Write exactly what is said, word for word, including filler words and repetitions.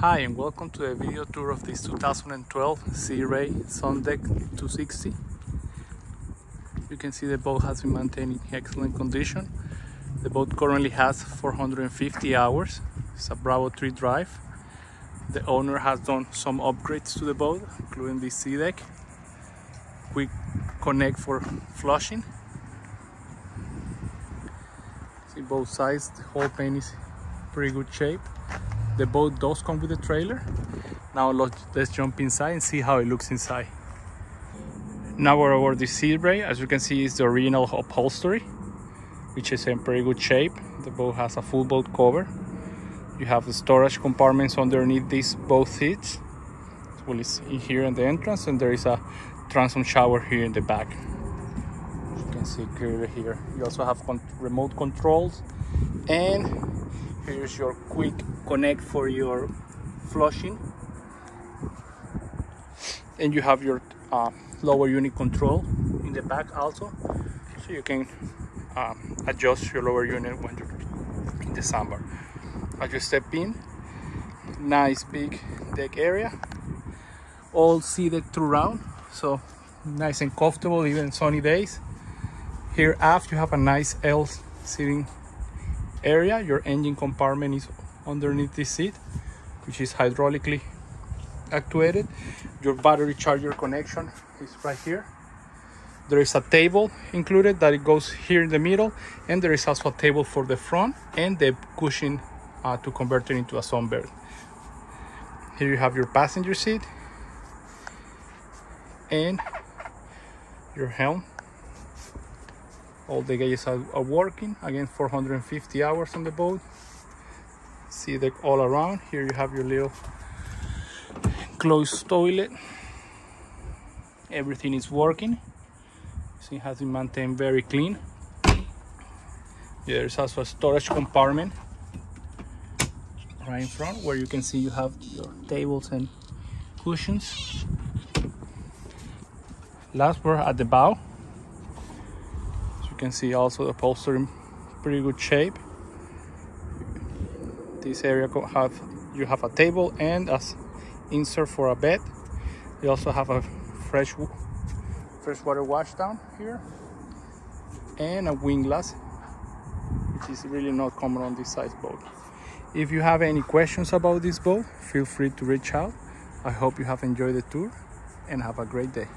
Hi, and welcome to a video tour of this two thousand twelve Sea Ray Sundeck two sixty. You can see the boat has been maintained in excellent condition. The boat currently has four hundred fifty hours. It's a Bravo three drive. The owner has done some upgrades to the boat, including the sea deck, quick connect for flushing. See both sides, the whole paint is pretty good shape. The boat does come with a trailer. Now let's jump inside and see how it looks inside. Now we're over the Sea Ray. As you can see, it's the original upholstery, which is in pretty good shape. The boat has a full boat cover. You have the storage compartments underneath these both seats. Well, it's in here in the entrance, and there is a transom shower here in the back. As you can see clearly here. You also have con remote controls, and here's your quick connect for your flushing, and you have your uh, lower unit control in the back also, so you can uh, adjust your lower unit when you're in the sandbar. As you step in, nice big deck area, all seated throughout, so nice and comfortable even sunny days. Here aft you have a nice L seating area. Your engine compartment is underneath this seat, which is hydraulically actuated. Your battery charger connection is right here. There is a table included that it goes here in the middle, and there is also a table for the front and the cushion uh, to convert it into a sunbed. Here you have your passenger seat and your helm. All the gauges are, are working. Again, four hundred fifty hours on the boat. See deck all around. Here you have your little closed toilet. Everything is working. See, it has been maintained very clean. There's also a storage compartment right in front, where you can see you have your tables and cushions. Last word at the bow. You can see also the upholstery in pretty good shape. This area have you have a table and as insert for a bed. You also have a fresh freshwater wash down here and a wing glass, which is really not common on this size boat. If you have any questions about this boat, feel free to reach out. I hope you have enjoyed the tour and have a great day.